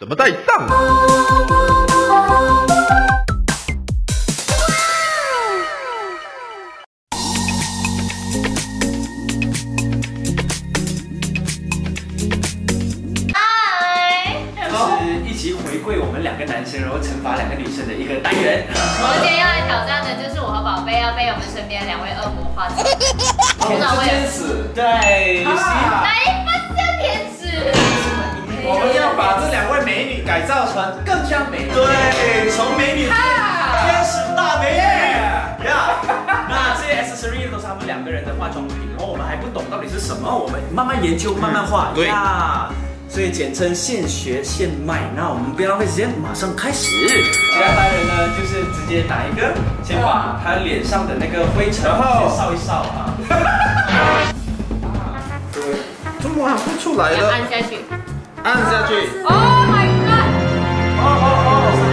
怎么带档呢？嗨，就是一起回馈我们两个男生，然后惩罚两个女生的一个单元。我今天要来挑战的就是我和宝贝要被我们身边两位恶魔化成天使，对，来。 我们要把这两位美女改造成更像美女，对，从美女天使大美女呀。那这些 accessory 都是他们两个人的化妆品，然后我们还不懂到底是什么，我们慢慢研究，慢慢画呀。所以简称现学现卖。那我们不要浪费时间，马上开始。其他单人呢，就是直接拿一个，先把他脸上的那个灰尘先扫一扫啊。对，怎么还不出来了？按下去。 按下去。Oh my god！ 哦，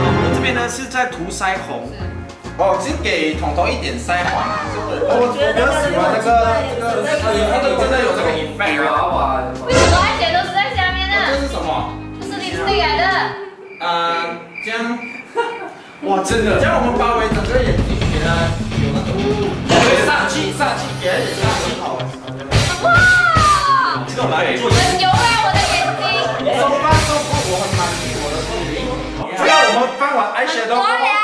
我们这边呢是在涂腮红。哦，先给彤彤一点腮红。我比较喜欢那个，真的有这个 effect 啊！为什么而且都是在下面呢？这是什么？这是你自己来的。这样，哇，真的，这样我们包围整个眼睛，给它有那种，对，上去，给它上去好。哇！这个我们来做。很牛啊！ 我很满意我的作品。这样我们翻完安全都。我呀，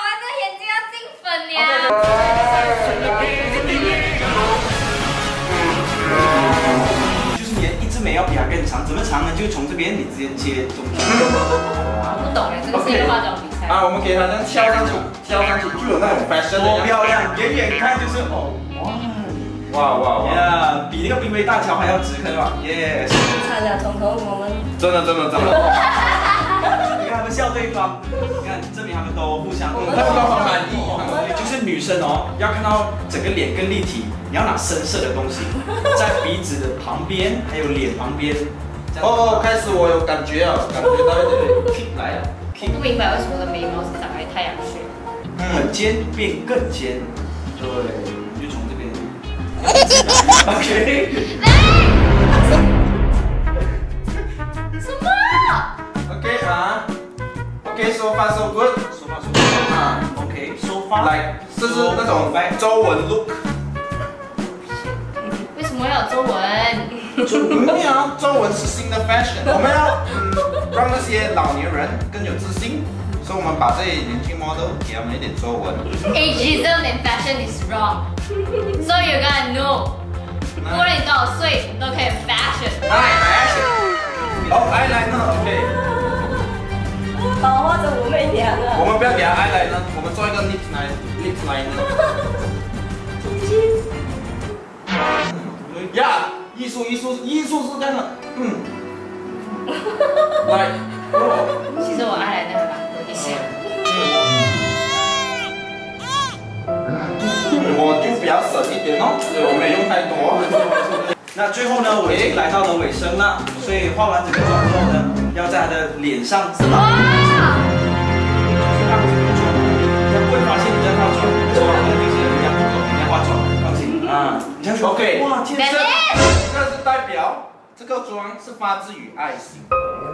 我的眼睛要进粉了。就是你的一只眉要比它更长，怎么长呢？就从这边你直接接中间。我不懂哎，这个是一个化妆比赛。啊，我们给它这样挑上去，就有那种 fashion 的。多漂亮！远远看就是哦，哇！呀，比那个冰威大桥还要直，可以吧？耶。 真的，你看他们笑对方，你看证明他们都互相，很满意。就是女生哦，要看到整个脸更立体，你要拿深色的东西，在鼻子的旁边，还有脸旁边。哦，开始我有感觉了，感觉到一点 kick 来了。我不明白为什么我的眉毛是长在太阳穴，很尖变更尖。对，你就从这边。OK。 OK，so far so good 啊 ，OK，so far 来，这是那种皱纹 look。为什么要有皱纹？皱纹是新的 fashion， 我们要让那些老年人更有自信，所以我们把这些年轻 model 给他们一点皱纹。Ageism in fashion is wrong, so you gotta know， 无论你多少岁都可以 fashion。来 ，eyeliner，OK。 好，或者武媚娘啊！我们不要给他 eyeliner， 我们做一个 lip liner。呀，艺术是这样的，来。其实我 eyeliner 还蛮多一些。我就比较省一点哦，我没用太多。那最后呢，我已经来到了尾声了，所以画完整个妆之后呢，要在他的脸上是吧？ OK， 哇，天生，这个是代表，这个妆是发自于爱心，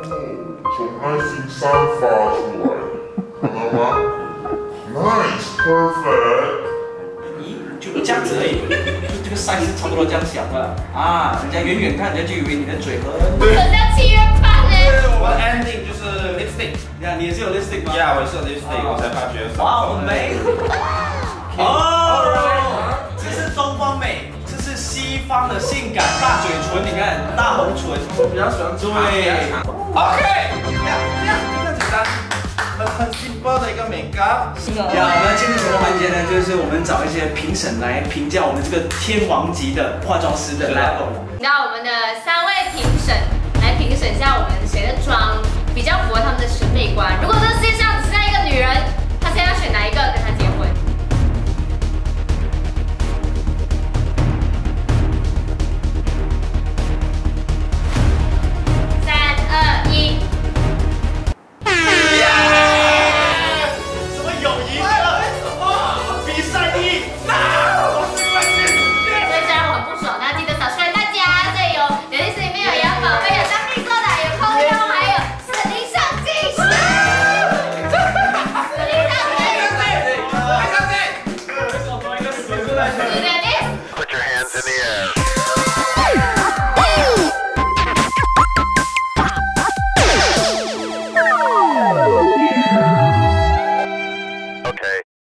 从爱心散发出来，好了吗 ？Nice，perfect。咦，就这样子而已，这个size是差不多这样小的啊，人家远远看，人家就以为你的嘴很。对，很像7月8呢。我的 ending 就是 lipstick， 呀，你也是有 lipstick 吗？呀，我也是有 lipstick， 我才发觉。哇，我没。哦，这是东方美。 西方的性感大嘴唇，你看大红唇，我比较喜欢。对 ，OK， 这样简单，很 simple 的一个美感。呀，那进入什么环节呢？就是我们找一些评审来评价我们这个天王级的化妆师的 level。那我们的3位评审来评审一下我们谁的妆